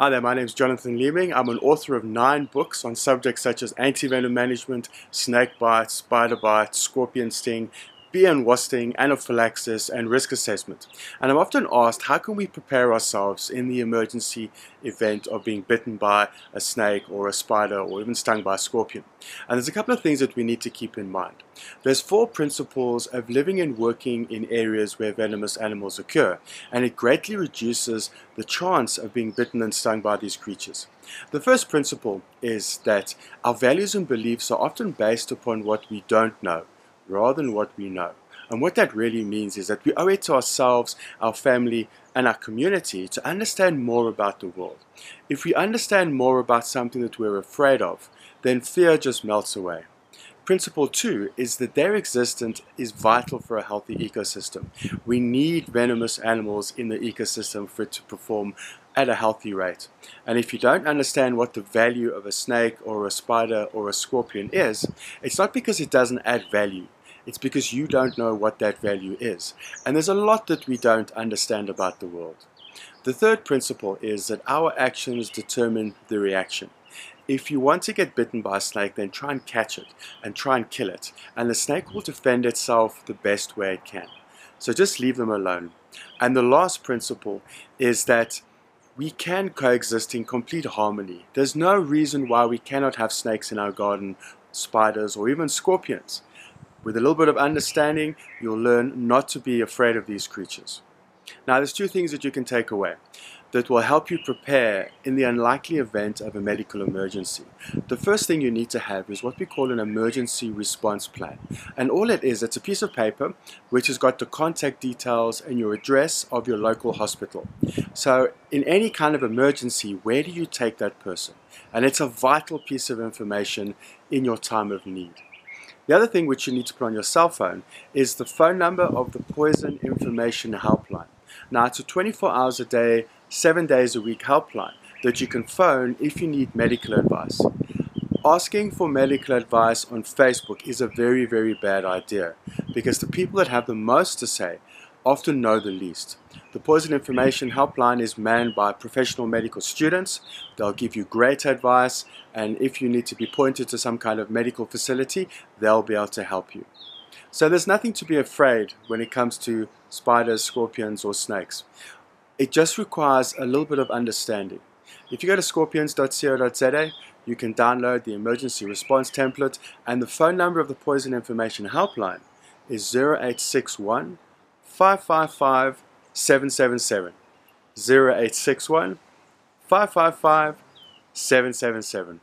Hi there, my name is Jonathan Leeming. I'm an author of 9 books on subjects such as anti-venom management, snake bite, spider bite, scorpion sting, bee and wasp sting, anaphylaxis, and risk assessment. And I'm often asked, how can we prepare ourselves in the emergency event of being bitten by a snake or a spider or even stung by a scorpion? And there's a couple of things that we need to keep in mind. There's 4 principles of living and working in areas where venomous animals occur, and it greatly reduces the chance of being bitten and stung by these creatures. The first principle is that our values and beliefs are often based upon what we don't know, rather than what we know. And what that really means is that we owe it to ourselves, our family, and our community to understand more about the world. If we understand more about something that we're afraid of, then fear just melts away. Principle 2 is that their existence is vital for a healthy ecosystem. We need venomous animals in the ecosystem for it to perform at a healthy rate. And if you don't understand what the value of a snake or a spider or a scorpion is, it's not because it doesn't add value. It's because you don't know what that value is. And there's a lot that we don't understand about the world. The third principle is that our actions determine the reaction. If you want to get bitten by a snake, then try and catch it and try and kill it. And the snake will defend itself the best way it can. So just leave them alone. And the last principle is that we can coexist in complete harmony. There's no reason why we cannot have snakes in our garden, spiders, or even scorpions. With a little bit of understanding, you'll learn not to be afraid of these creatures. Now, there's 2 things that you can take away that will help you prepare in the unlikely event of a medical emergency. The first thing you need to have is what we call an emergency response plan. And all it is, it's a piece of paper which has got the contact details and your address of your local hospital. So in any kind of emergency, where do you take that person? And it's a vital piece of information in your time of need. The other thing which you need to put on your cell phone is the phone number of the Poison Information Helpline. Now, it's a 24 hours a day, 7 days a week helpline that you can phone if you need medical advice. Asking for medical advice on Facebook is a very, very bad idea because the people that have the most to say often know the least. The Poison Information Helpline is manned by professional medical students. They'll give you great advice, and if you need to be pointed to some kind of medical facility, they'll be able to help you. So there's nothing to be afraid when it comes to spiders, scorpions, or snakes. It just requires a little bit of understanding. If you go to scorpions.co.za, you can download the emergency response template, and the phone number of the Poison Information Helpline is 0861 555 777. 0861 555 777.